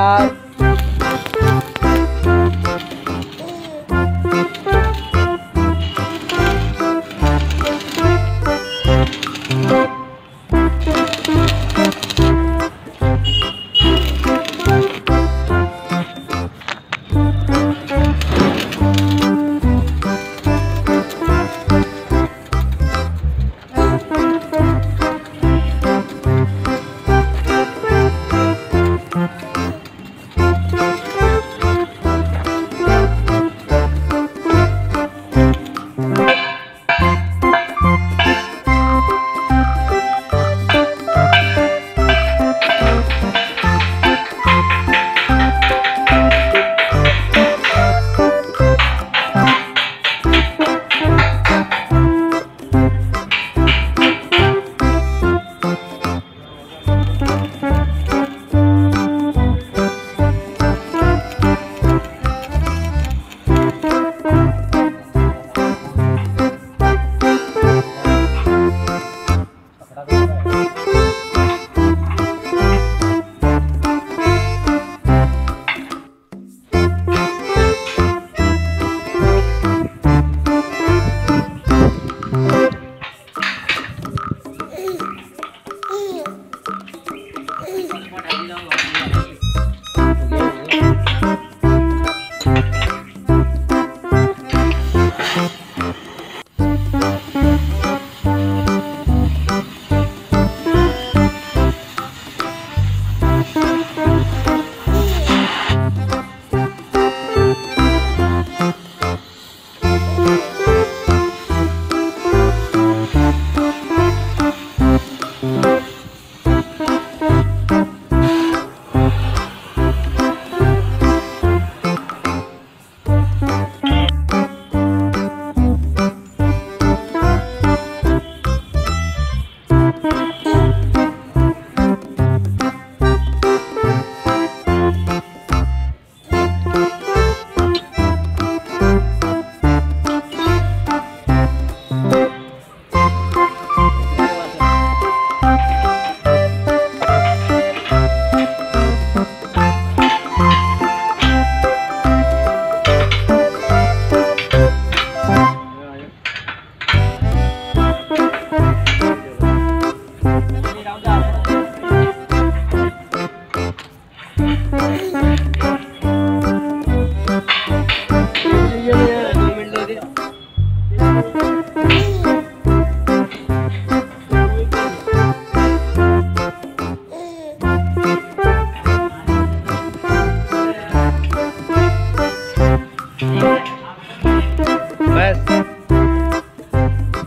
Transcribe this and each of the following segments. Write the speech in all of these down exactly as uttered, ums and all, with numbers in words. grave.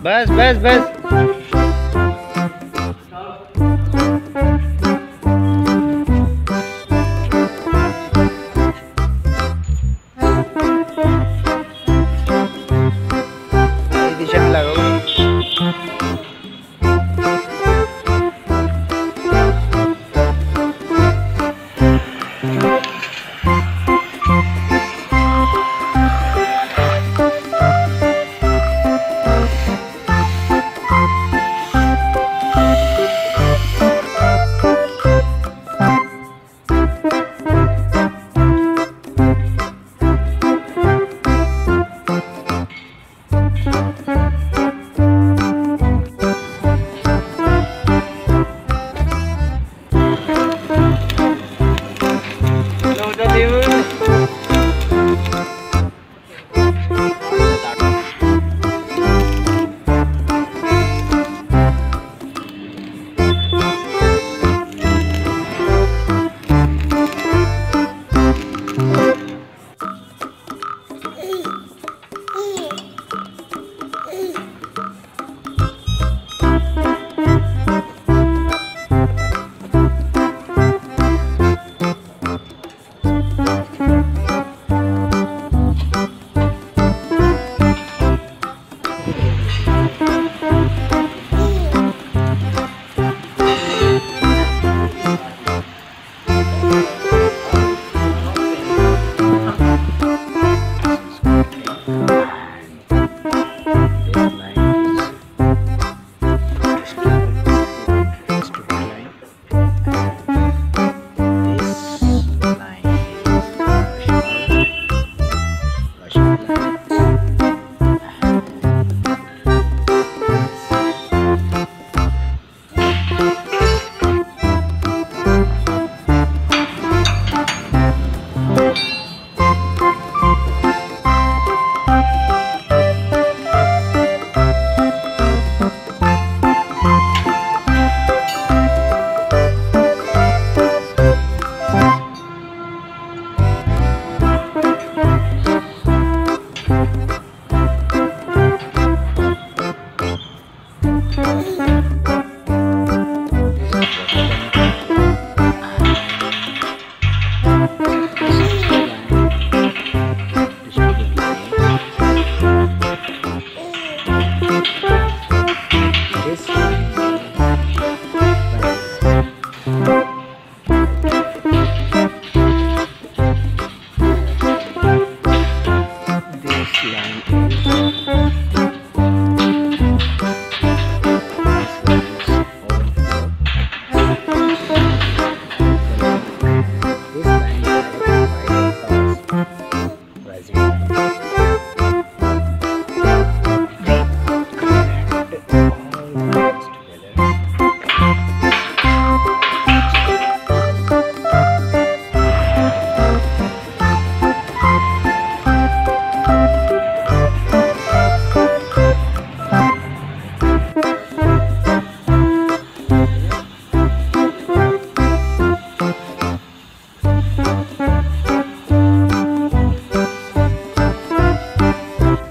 बस बस बस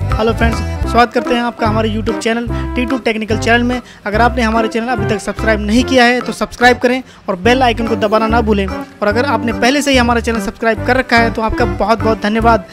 हेलो फ्रेंड्स, स्वागत करते हैं आपका हमारे YouTube channel T two technical channel में। अगर आपने हमारे चैनल अभी तक सब्सक्राइब नहीं किया है तो सब्सक्राइब करें और बेल आइकन को दबाना ना भूलें। और अगर आपने पहले से ही हमारा चैनल सब्सक्राइब कर रखा है तो आपका बहुत बहुत धन्यवाद।